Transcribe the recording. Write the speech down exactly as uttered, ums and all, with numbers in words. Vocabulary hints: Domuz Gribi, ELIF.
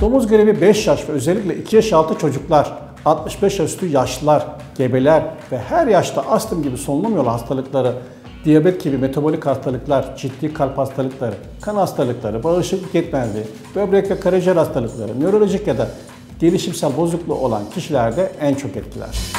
Domuz gribi beş yaş ve özellikle iki yaş altı çocuklar, altmış beş yaş üstü yaşlılar, gebeler ve her yaşta astım gibi solunum yolu hastalıkları, diyabet gibi metabolik hastalıklar, ciddi kalp hastalıkları, kan hastalıkları, bağışıklık yetmezliği, böbrek ve karaciğer hastalıkları, nörolojik ya da gelişimsel bozukluğu olan kişilerde en çok etkiler.